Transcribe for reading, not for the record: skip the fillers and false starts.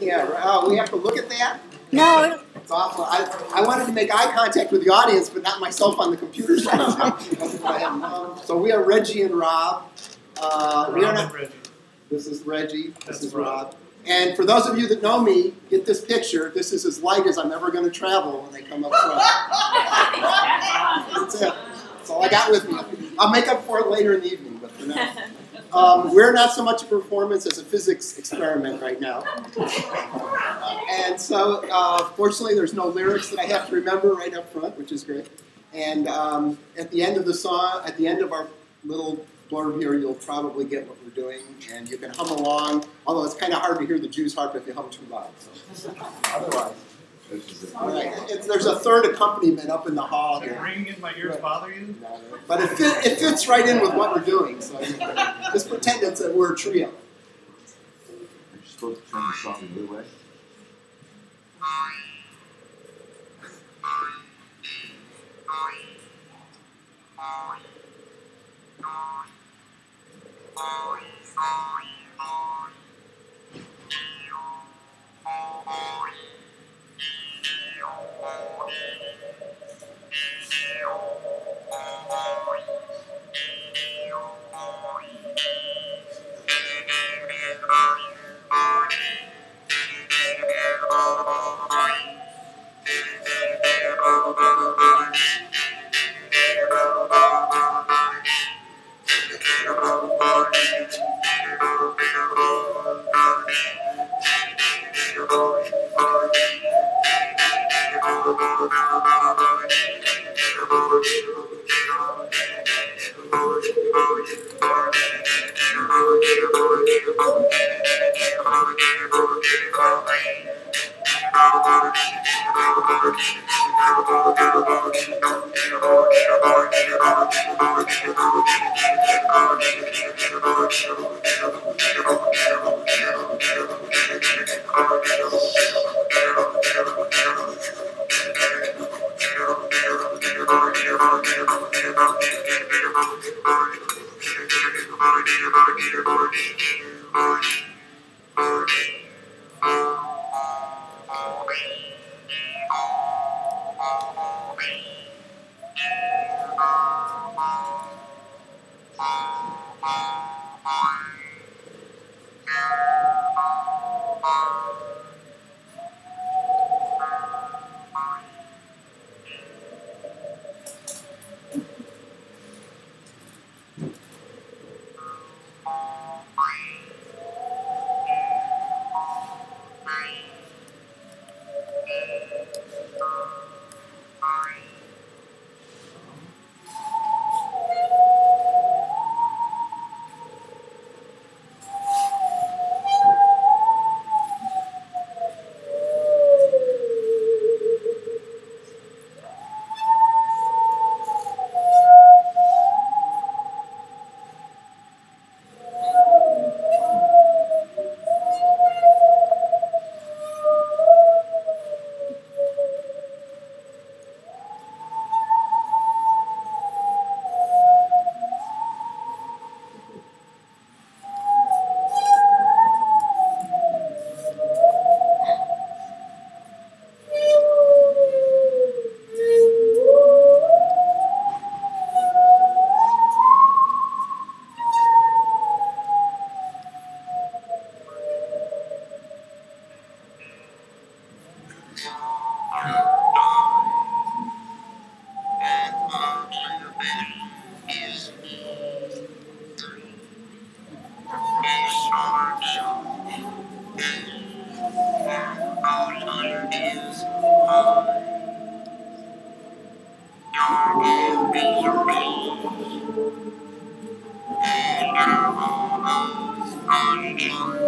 Yeah, we have to look at that? No. It's awful. I wanted to make eye contact with the audience, but not myself on the computer somehow. So we are Reggie and Rob. We are not, Reggie. This is Reggie. This is Rob. And for those of you that know me, get this picture. This is as light as I'm ever going to travel when they come up front. That's it. That's all I got with me. I'll make up for it later in the evening, but for now. We're not so much a performance as a physics experiment right now. And so, fortunately, there's no lyrics that I have to remember right up front, which is great. And at the end of the song, at the end of our little blurb here, you'll probably get what we're doing, and you can hum along, although it's kind of hard to hear the Jew's harp if you hum too loud. So. Otherwise. Right. There's a third accompaniment up in the hall here. Does ringing in my ears bother you? No, but it fits right in with what we're doing, so just pretend we're a trio. Are you supposed to turn the song the other way?